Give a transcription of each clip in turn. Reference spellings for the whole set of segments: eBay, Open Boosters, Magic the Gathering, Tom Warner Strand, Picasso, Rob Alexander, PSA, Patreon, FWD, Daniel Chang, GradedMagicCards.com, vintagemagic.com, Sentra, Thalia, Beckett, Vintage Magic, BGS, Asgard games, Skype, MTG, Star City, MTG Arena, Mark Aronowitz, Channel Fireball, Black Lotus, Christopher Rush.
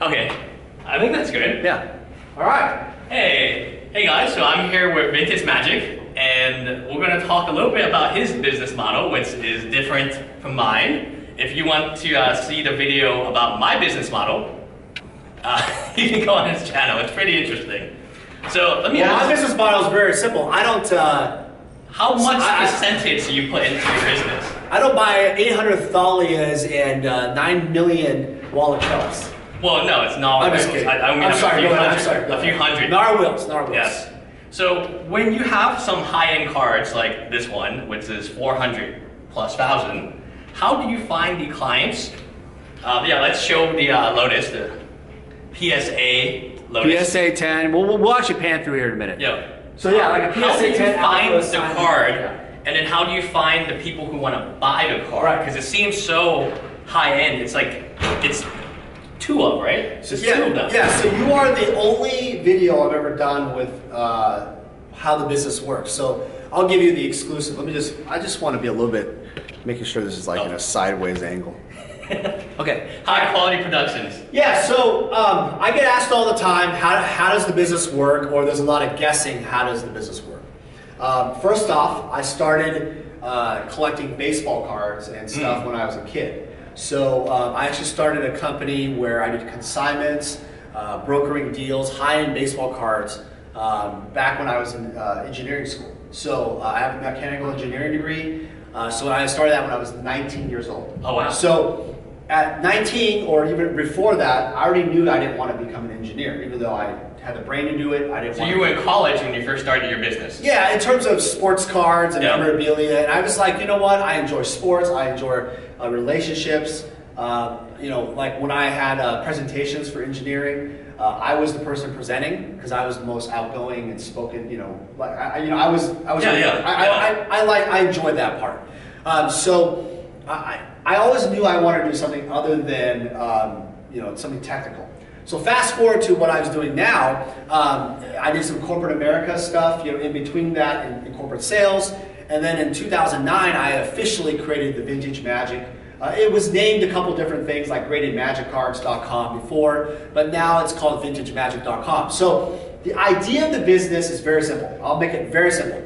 Okay, I think that's good. Yeah. All right. Hey guys, so I'm here with Vintage Magic, and we're going to talk a little bit about his business model, which is different from mine. If you want to see the video about my business model, you can go on his channel. It's pretty interesting. So let me ask. My business model is very simple. I don't. How much percentage do you put into your business? I don't buy 800 Thalias and 9 million wallet shells. Well, no, it's not. I'm just kidding. I mean, a few hundred. Narwhals. Yes. So when you have some high-end cards like this one, which is 400 plus 1,000, how do you find the clients? Yeah, let's show the Lotus, the PSA Lotus. PSA 10. We'll actually pan through here in a minute. Yeah. So yeah, like a PSA 10. How do you find the card, and then how do you find the people who want to buy the card? Right. Because it seems so high-end. It's like it's. Two of them, right? So yeah, two of them. Yeah, so you are the only video I've ever done with how the business works. So I'll give you the exclusive. Let me just, I just want to be a little bit, making sure this is like in a sideways angle. Okay. High quality productions. Yeah, so I get asked all the time, how does the business work? Or there's a lot of guessing, how does the business work? First off, I started collecting baseball cards and stuff when I was a kid. So I actually started a company where I did consignments, brokering deals, high-end baseball cards back when I was in engineering school. So I have a mechanical engineering degree. So I started that when I was 19 years old. Oh, wow. So at 19 or even before that, I already knew I didn't want to become an engineer, even though I had the brain to do it. I didn't want to. So you were in college when you first started your business? Yeah, in terms of sports cards and memorabilia. And I was like, you know what? I enjoy sports. I enjoy relationships, you know, like when I had presentations for engineering, I was the person presenting because I was the most outgoing and spoken. You know, like I enjoyed that part. So I always knew I wanted to do something other than you know, something technical. So fast forward to what I was doing now. I did some corporate America stuff, you know, in between that in corporate sales. And then in 2009, I officially created the Vintage Magic. It was named a couple different things like GradedMagicCards.com before, but now it's called vintagemagic.com. So the idea of the business is very simple. I'll make it very simple.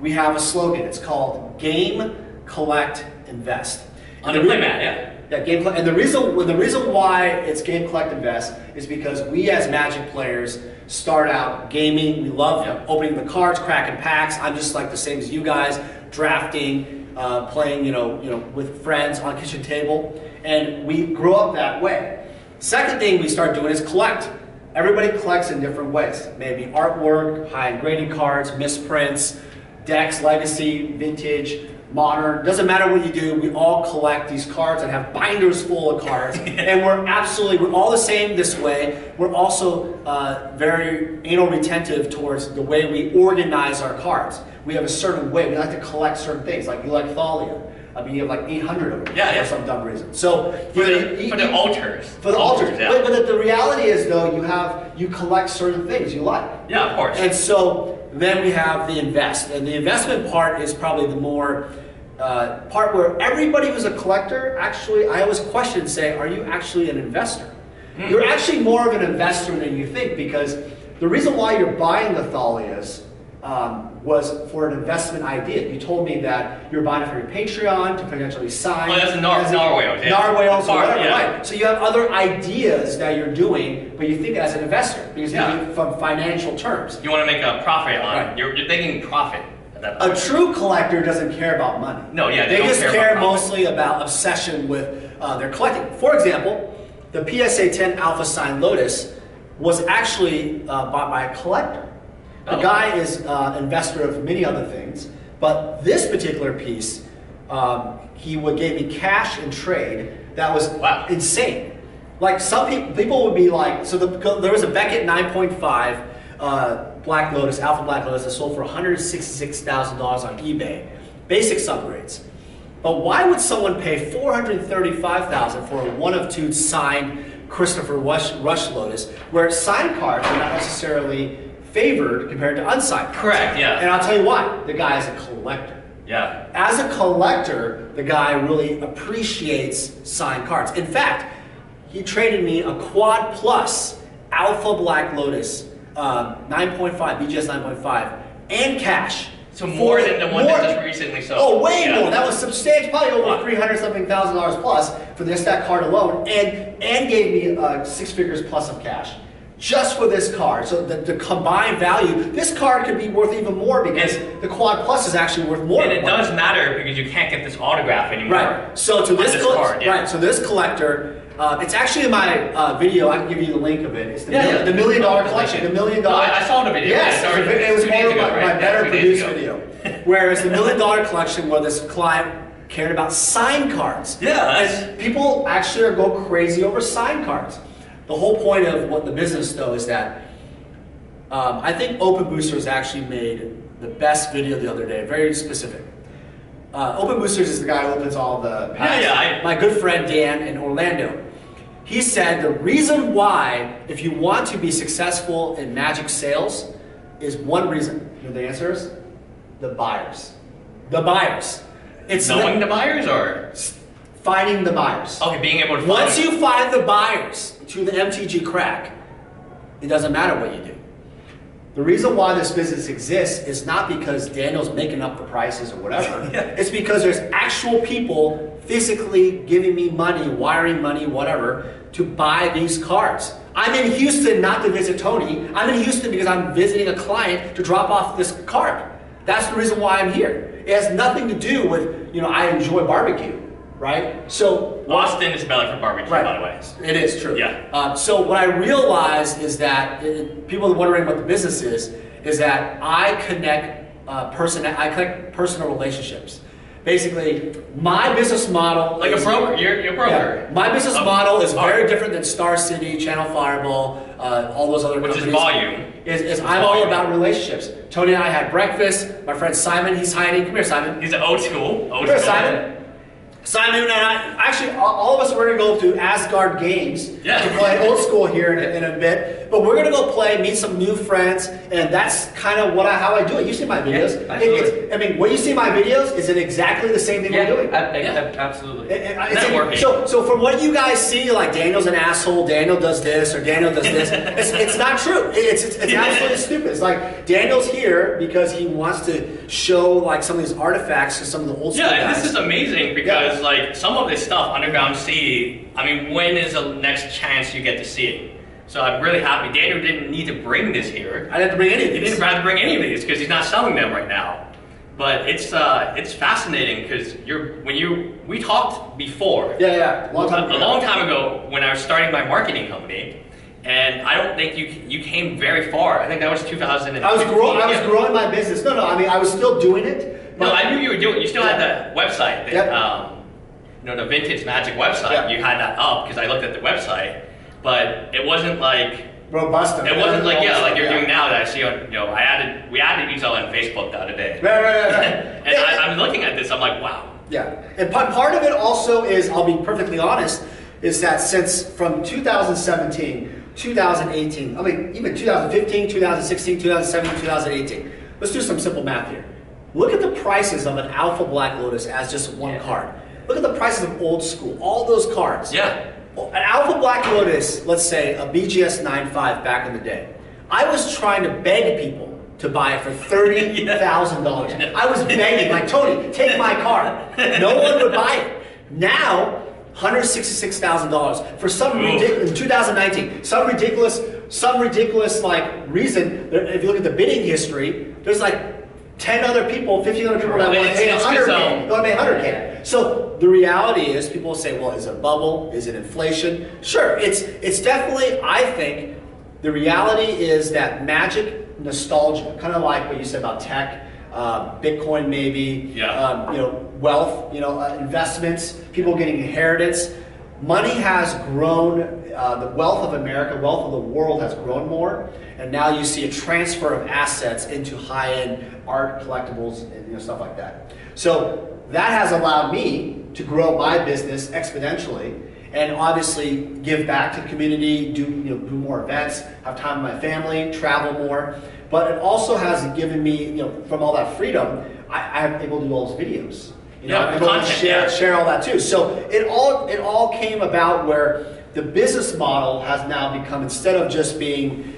We have a slogan. It's called Game, Collect, Invest. On the playmat, yeah. Yeah, game, and the reason why it's Game, Collect, Invest is because we as Magic players start out gaming. We love opening the cards, cracking packs. I'm just like the same as you guys, drafting, playing, you know, with friends on a kitchen table, and we grow up that way. Second thing we start doing is collect. Everybody collects in different ways. Maybe artwork, high-end graded cards, misprints, decks, legacy, vintage, modern. Doesn't matter what you do. We all collect these cards and have binders full of cards, and we're all the same this way. We're also very anal retentive towards the way we organize our cards. We have a certain way. We like to collect certain things. Like you like Thalia. I mean, you have like 800 of them for some dumb reason. So for the altars. Yeah. But the reality is though, you collect certain things you like. Yeah, of course. And so then we have the invest, and the investment part is probably the more. Part where everybody who's a collector, actually, I always question, say, are you actually an investor? You're actually more of an investor than you think, because the reason why you're buying the Thalias was for an investment idea. You told me that you're buying it for your Patreon to potentially sign. Oh, that's narwhals or whatever, right? So you have other ideas that you're doing, but you think as an investor, because you think from financial terms. You want to make a profit on it. You're thinking profit. A true collector doesn't care about money. No, yeah, they just care mostly about obsession with their collecting. For example, the PSA 10 Alpha Sign Lotus was actually bought by a collector. The guy is an investor of many other things, but this particular piece, he gave me cash in trade. That was insane. Like some people would be like, so there was a Beckett 9.5. Black Lotus, Alpha Black Lotus, that sold for $166,000 on eBay. Basics upgrades. But why would someone pay $435,000 for a one of two signed Christopher Rush Lotus, where signed cards are not necessarily favored compared to unsigned cards? Correct, yeah. And I'll tell you why. The guy is a collector. Yeah. As a collector, the guy really appreciates signed cards. In fact, he traded me a quad plus alpha Black Lotus, 9.5, BGS 9.5, and cash. So more than the one that just recently sold. Oh, way more. That was substantial, probably over $300-something thousand plus for this that card alone, and gave me 6 figures plus of cash just for this card. So the combined value, this card could be worth even more because the quad plus is actually worth more. And it does matter because you can't get this autograph anymore. Right. So to this card, yeah. Right. So this collector. It's actually in my video. I can give you the link of it. It's the, the $1 million collection. The $1 million. I saw the video. Yes, it was one of my better produced video. Whereas the $1 million collection, where this client cared about signed cards. Yeah. And people actually go crazy over signed cards. The whole point of what the business though is that I think Open Boosters actually made the best video the other day. Very specific. Open Boosters is the guy who opens all the packs. Yeah, my good friend Dan in Orlando. He said the reason why, if you want to be successful in Magic sales, is one reason. You know the answer is? The buyers. The buyers. It's knowing the buyers or? Finding the buyers. Okay, being able to find. Once you find the buyers to the MTG crack, it doesn't matter what you do. The reason why this business exists is not because Daniel's making up the prices or whatever. It's because there's actual people physically giving me money, wiring money, whatever, to buy these cards. I'm in Houston not to visit Tony. I'm in Houston because I'm visiting a client to drop off this card. That's the reason why I'm here. It has nothing to do with, you know, I enjoy barbecue, right? So Austin is better for barbecue, by the way. It is true. Yeah. So what I realized is that people are wondering what the business is that I connect personal relationships. Basically, my business model like is, a broker. You're a broker. Yeah, my business model is very different than Star City, Channel Fireball, all those other companies. Which is volume. I'm all about relationships. Tony and I had breakfast. My friend Simon, he's hiding. Come here, Simon. He's an old school. Old Come here, Simon. Simon and I, actually, all of us were going to go to Asgard Games to play old school here in a bit. But we're going to go play, meet some new friends, and that's kind of what how I do it. You see my videos. Yeah, I mean, when you see my videos, is it exactly the same thing we're doing? Absolutely. Networking. So from what you guys see, like Daniel's an asshole, Daniel does this, or Daniel does this, it's not true. It's absolutely stupid. It's like Daniel's here because he wants to show like some of these artifacts to some of the old school guys. This is amazing because like some of this stuff underground sea, I mean, when is the next chance you get to see it? So I'm really happy Daniel didn't need to bring this here. I didn't have to bring any of these. He didn't have to bring any of these because he's not selling them right now. But it's fascinating because we talked before. Yeah, a long time ago when I was starting my marketing company. And I don't think you came very far. I think that was 2000. I was growing my business. No, I mean I was still doing it. No, I knew you were doing it. You still had the website. You know, the Vintage Magic website, you had that up because I looked at the website, but it wasn't like robust. It wasn't like like you're doing now that I see on we added these all on Facebook the other day. Right. And I'm looking at this, I'm like, wow. Yeah, and part of it also is, I'll be perfectly honest, is that since from 2017, 2018, I mean even 2015, 2016, 2017, 2018. Let's do some simple math here. Look at the prices of an Alpha Black Lotus as just one card. Look at the prices of old school, all those cards. Yeah. An Alpha Black Lotus, let's say a BGS 9.5 back in the day. I was trying to beg people to buy it for $30,000. I was begging, like, Tony, take my card. No one would buy it. Now, $166,000 for some ridiculous, in 2019, some ridiculous like reason. If you look at the bidding history, there's like 10 other people, 15 other people that want to pay 100K. So the reality is people will say, well, is it a bubble? Is it inflation? Sure, it's definitely, I think, the reality is that Magic nostalgia, kind of like what you said about tech, Bitcoin maybe, you know, wealth, you know, investments, people getting inheritance. Money has grown, the wealth of America, wealth of the world has grown more, and now you see a transfer of assets into high-end art, collectibles, and you know, stuff like that. So that has allowed me to grow my business exponentially, and obviously give back to the community, do more events, have time with my family, travel more. But it also has given me, you know, from all that freedom, I'm able to do all those videos. You know, I'm able to share all that too. So it all came about where the business model has now become, instead of just being,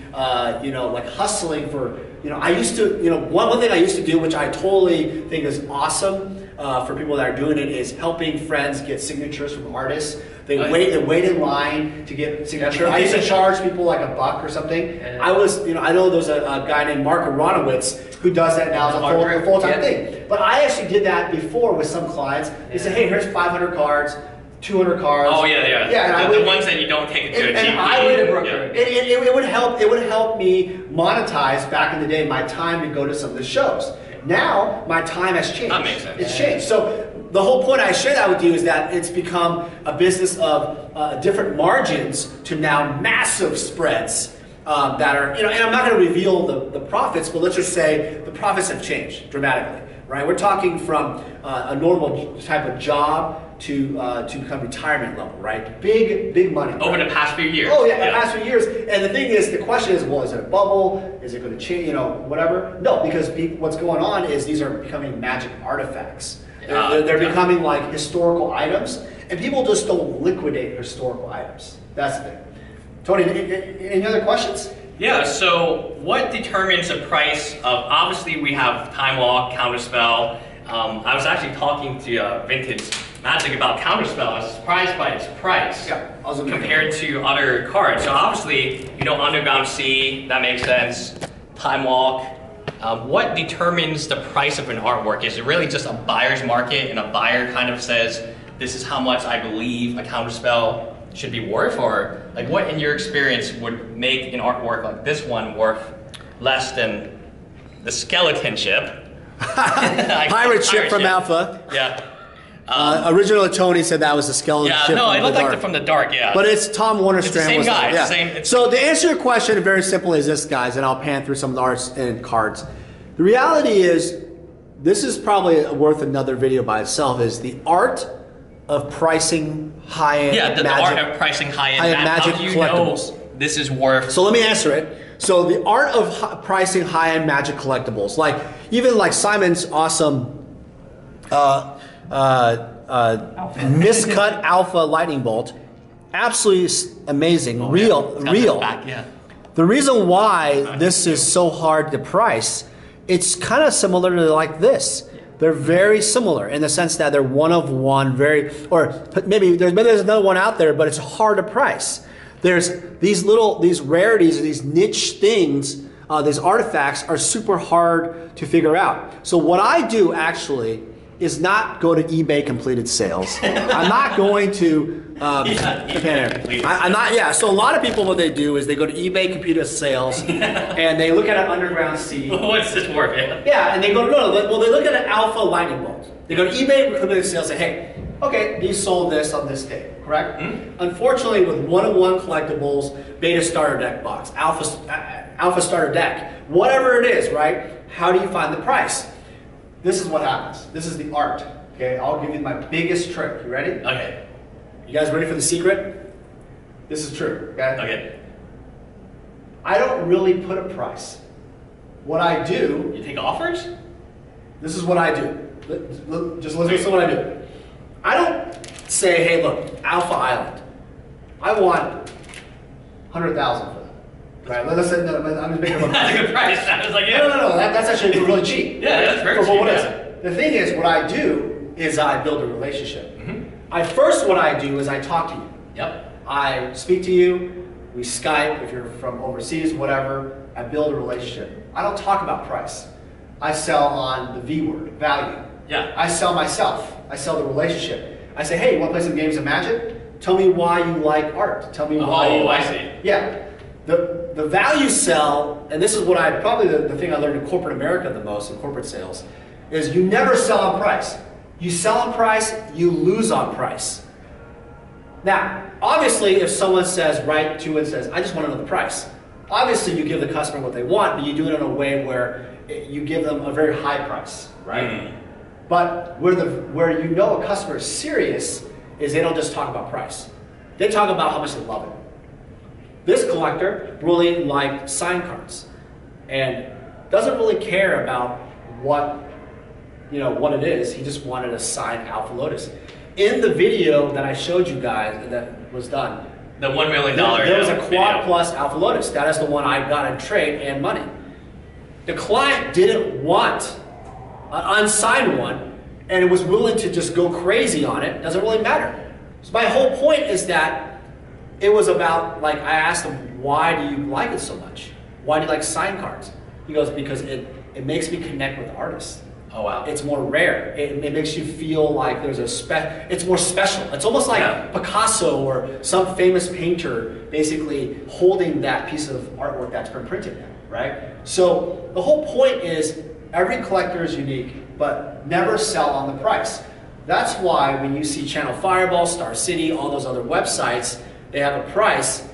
you know, like hustling for, you know, I used to, you know, one thing I used to do, which I totally think is awesome for people that are doing it, is helping friends get signatures from artists. They wait in line to get signatures. I used to charge people like $1 or something. I was, you know, I know there's a guy named Mark Aronowitz who does that now as a full-time thing. But I actually did that before with some clients. They said, hey, here's 500 cards. 200 cards. Oh yeah, yeah. Yeah, and the ones that you don't take to a GP. And I would, it would help. It would help me monetize back in the day my time to go to some of the shows. Now my time has changed. That makes sense. It's changed. So the whole point I share that with you is that it's become a business of different margins to now massive spreads that are, you know. And I'm not going to reveal the profits, but let's just say the profits have changed dramatically. Right? We're talking from a normal type of job to become retirement level, right? Big money. Over the past few years. Oh yeah, the past few years. And the thing is, the question is, well, is it a bubble? Is it going to change? You know, whatever. No, because what's going on is these are becoming magic artifacts. They're becoming like historical items, and people just don't liquidate historical items. That's the thing. Tony, any other questions? Yeah. So, what determines the price of? Obviously, we have Time Walk, Counterspell. I was actually talking to Vintage Magic about Counterspell. I was surprised by its price compared to other cards. So obviously, you know, Underground Sea, that makes sense. Time Walk. What determines the price of an artwork? Is it really just a buyer's market, and a buyer kind of says, this is how much I believe a Counterspell should be worth? Or like, what in your experience would make an artwork like this one worth less than the skeleton ship? Pirate ship from Alpha. Yeah. Originally, Tony said that was the skeleton ship. Yeah, no, it looked like from the dark. Yeah, but it's Tom Warner Strand. Same guy. Yeah. So to answer your question, very simple is this, guys, and I'll pan through some of the arts and cards. The reality is, this is probably worth another video by itself. Is the art of pricing high-end? Yeah, the art of pricing high-end magic collectibles. Know this is worth. So let me answer it. So the art of pricing high-end magic collectibles, like even like Simon's awesome miscut alpha lightning bolt, absolutely amazing, real. Back, yeah. The reason why this is so hard to price, it's kind of similar to like this. They're very similar in the sense that they're one of one, or maybe there's another one out there, but it's hard to price. There's these rarities, these niche things, these artifacts are super hard to figure out. So what I do actually is not go to eBay completed sales. I'm not going to So a lot of people, what they do is they go to eBay completed sales and they look at an Underground Sea. What's this worth? Yeah, and they go they look at an Alpha lightning bolt. They go to eBay completed sales and say, hey, okay, these sold this on this day, correct? Mm-hmm. Unfortunately, with one-on-one collectibles, beta starter deck box, alpha starter deck, whatever it is, right? How do you find the price? This is what happens. This is the art, okay? I'll give you my biggest trick. You ready? Okay. You guys ready for the secret? This is true, okay? Okay. I don't really put a price. What I do... You take offers? This is what I do. Just listen to what I do. I don't say, hey, look, Alpha Island. I want 100,000 for that. Right? Let's say, no, I'm just making up a price. That's a good price. I was like, yeah. No. That's actually really cheap. Yeah, right? That's very cheap. What is it? The thing is, what I do is I build a relationship. Mm-hmm. What I do is I talk to you. Yep. I speak to you. We Skype if you're from overseas, whatever. I build a relationship. I don't talk about price. I sell on the V word, value. Yeah. I sell myself. I sell the relationship. I say, hey, you want to play some games of Magic? Tell me why you like art. Tell me why you like it. Yeah. The value sell, and this is what I, probably the thing I learned in corporate America the most, in corporate sales, is you never sell on price. You sell on price, you lose on price. Now, obviously, if someone says, right to and says, I just want to know the price. Obviously, you give the customer what they want, but you do it in a way where you give them a very high price, right? Mm. But where you know a customer is serious is they don't just talk about price. They talk about how much they love it. This collector really liked sign cards and doesn't really care about what it is. He just wanted a signed Alpha Lotus. In the video that I showed you guys that was done, The $1 million. There was a quad plus Alpha Lotus. That is the one I got in trade and money. The client didn't want an unsigned one and was willing to just go crazy on it. Doesn't really matter. So my whole point is that it was about, like, I asked him, why do you like it so much? Why do you like signed cards? He goes, because it makes me connect with artists. Oh wow. It's more rare. It makes you feel like there's a it's more special. It's almost like Picasso or some famous painter basically holding that piece of artwork that's been printed now, right? So the whole point is every collector is unique, but never sell on the price. That's why when you see Channel Fireball, Star City, all those other websites, they have a price.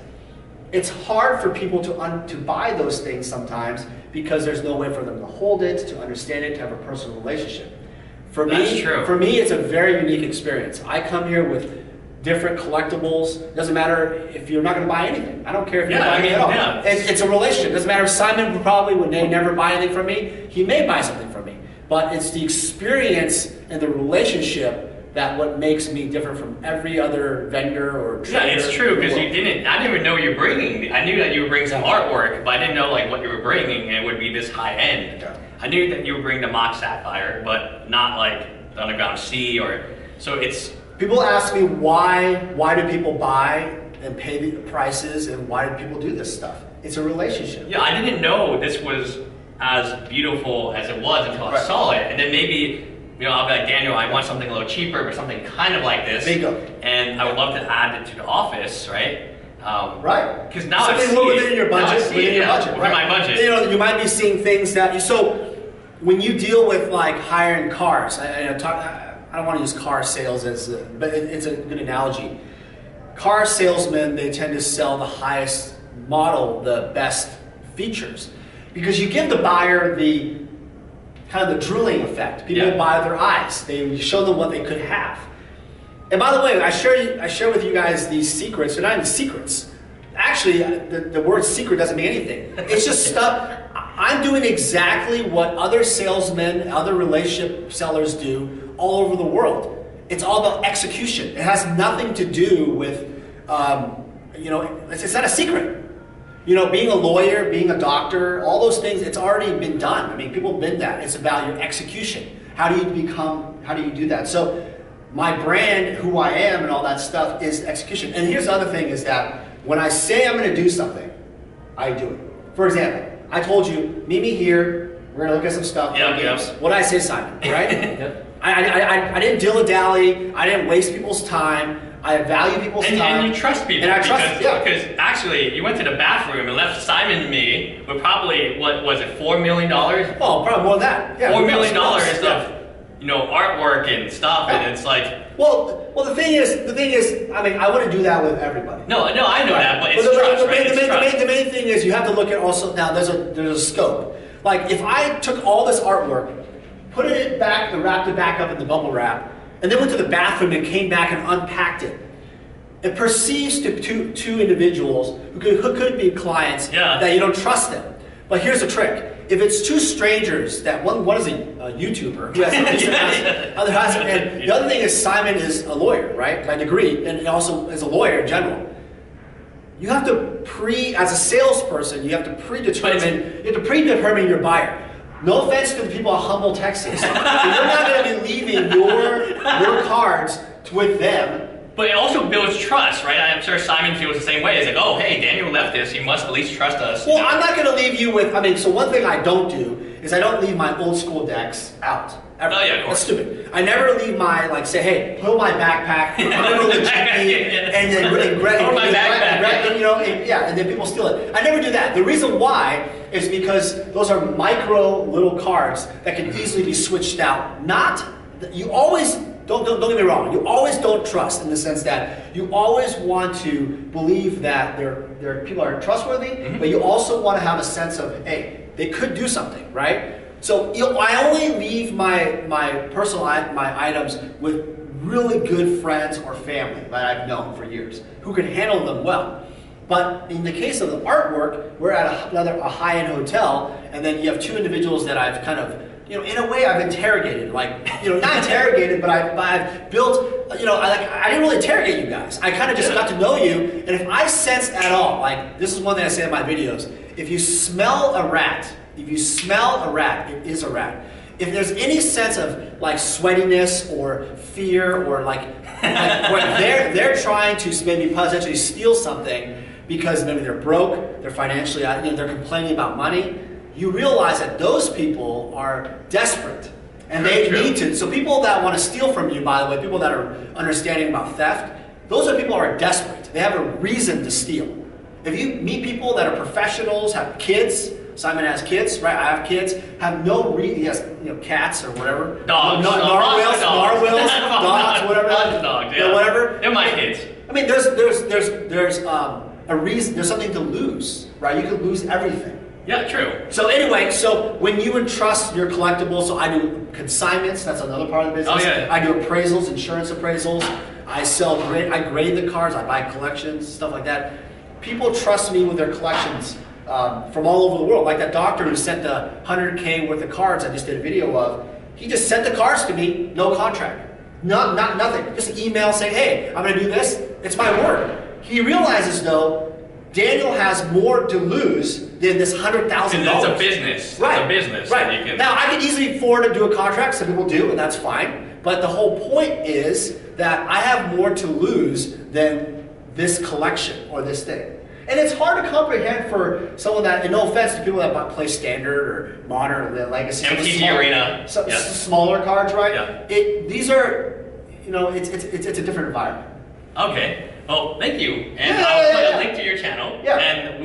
It's hard for people to buy those things sometimes because there's no way for them to hold it, to understand it, to have a personal relationship. For me, it's a very unique experience. I come here with different collectibles. It doesn't matter if you're not going to buy anything. I don't care if you're buying anything at all. Yeah. It's a relationship. It doesn't matter if Simon probably would never buy anything from me. He may buy something from me. But it's the experience and the relationship that what makes me different from every other vendor or trader. Yeah, it's true, because I didn't even know you were bringing. I knew that you would bring some artwork, but I didn't know like what you were bringing and it would be this high end. Yeah. I knew that you would bring the mock sapphire, but not like the underground sea or, so it's. People ask me why do people buy and pay the prices and why do people do this stuff? It's a relationship. Yeah, I didn't know this was as beautiful as it was until I saw it, and then maybe, you know, I'll be like, Daniel, I want something a little cheaper, but something kind of like this. Bingo. And I would love to add it to the office, right? Right. Because now it's within your budget. Within my budget. You know, you might be seeing things that you. So when you deal with like higher-end cars, I don't want to use car sales as, but it's a good analogy. Car salesmen, they tend to sell the highest model, the best features, because you give the buyer the kind of the drooling effect. People buy their eyes. They show them what they could have. And by the way, I share with you guys these secrets. They're not even secrets. Actually, the word secret doesn't mean anything. It's just stuff. I'm doing exactly what other salesmen, other relationship sellers do all over the world. It's all about execution. It has nothing to do with, you know, it's not a secret. You know, being a lawyer, being a doctor, all those things, it's already been done. I mean, people have been that. It's about your execution. How do you do that? So my brand, who I am, and all that stuff is execution. And here's the other thing is that when I say I'm going to do something, I do it. For example, I told you, meet me here, we're going to look at some stuff. What did I say, Simon? Right? I didn't dilly-dally. I didn't waste people's time. I value people's time. And you trust people. And I trust, because actually, you went to the bathroom and left Simon and me with probably, what was it, $4 million? Well, probably more than that. Yeah, $4 million of, you know, artwork and stuff, and it's like... Well, the thing is, I mean, I wouldn't do that with everybody. No, I know that, but it's trust, right? The main thing is you have to look at also, now there's a scope. Like, if I took all this artwork, put it back, wrapped it back up in the bubble wrap, and then went to the bathroom and came back and unpacked it. It perceives to two individuals who could be clients that you don't trust them. But here's the trick: if it's two strangers, that one is a YouTuber who has and the other thing is Simon is a lawyer, right, by degree, and also is a lawyer in general. You have to as a salesperson, you have to predetermine your buyer. No offense to the people of Humble, Texas. You're not going to be leaving your cards with them. But it also builds trust, right? I'm sure Simon feels the same way. He's like, oh, hey, Daniel left this. You must at least trust us. Well, I'm not going to leave you with, I mean, so one thing I don't do is I don't leave my old school decks out. Ever. Oh, yeah, of course. That's stupid. I never leave my, like, say, hey, pull my backpack, and then regret, you know, and then people steal it. I never do that. The reason why is because those are micro little cards that can easily be switched out. You always, don't get me wrong, you always don't trust in the sense that you always want to believe that people are trustworthy, but you also want to have a sense of, hey, they could do something, right? So I only leave my items with really good friends or family that I've known for years who can handle them well. But in the case of the artwork, we're at a high-end hotel, and then you have two individuals that I've kind of you know, in a way, I've interrogated, like, you know, not interrogated, but I've built, you know, I didn't really interrogate you guys. I kind of just got to know you, and if I sense at all, like, this is one thing I say in my videos, if you smell a rat, it is a rat. If there's any sense of, like, sweatiness or fear or, like where they're trying to maybe potentially steal something because maybe they're broke, they're financially out, you know, they're complaining about money, you realize that those people are desperate and they need to. So people that want to steal from you, by the way, people that are understanding about theft, those are people who are desperate. They have a reason to steal. If you meet people that are professionals, have kids, Simon has kids, right? I have kids. Have no reason. He has, you know, cats or whatever. Dogs. Narwhals, dogs, whatever. Dogs, yeah. Whatever. They're my kids. I mean, there's a reason. There's something to lose, right? You could lose everything. Yeah, true. So anyway, so when you entrust your collectibles, so I do consignments. That's another part of the business. Oh, yeah. I do appraisals, insurance appraisals. I sell. I grade the cards. I buy collections, stuff like that. People trust me with their collections. From all over the world, like that doctor who sent the 100K worth of cards I just did a video of. He just sent the cards to me, no contract, nothing. Just an email saying, "Hey, I'm going to do this. It's my word." He realizes though, Daniel has more to lose than this $100,000. It's a business, right? It's a business, right? You can... Now I can easily afford to do a contract. Some people do, and that's fine. But the whole point is that I have more to lose than this collection or this thing. And it's hard to comprehend for someone that, and no offense to people that might play standard or modern or legacy. MTG Arena. Smaller cards, right? Yeah. These are, you know, it's a different environment. Okay. Well, thank you. And I'll put a link to your channel. Yeah. And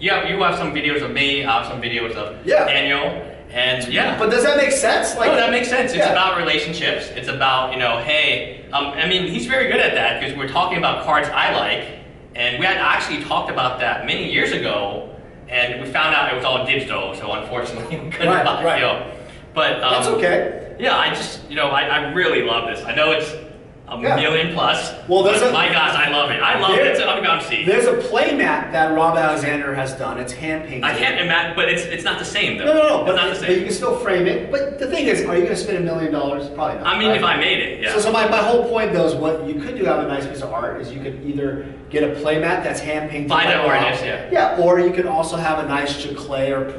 you have some videos of me, I have some videos of Daniel. And yeah. But does that make sense? Like, no, that makes sense. It's about relationships. It's about, you know, hey, I mean, he's very good at that because we're talking about cards I like. And we had actually talked about that many years ago, and we found out it was all digital, so unfortunately we couldn't buy the deal. But that's okay. Yeah, I just, you know, I really love this. I know it's a million plus. Well, my gosh, I love it. It's an underground seat. There's a play mat that Rob Alexander has done. It's hand painted. I can't imagine, but it's not the same though. No, it's not the same. But you can still frame it. But the thing is, are you going to spend $1 million? Probably not. I mean, right? If I made it, yeah. So my whole point though is what you could do out of a nice piece of art is you could either get a play mat that's hand painted. By the artist, yeah. Yeah, or you could also have a nice clay or print.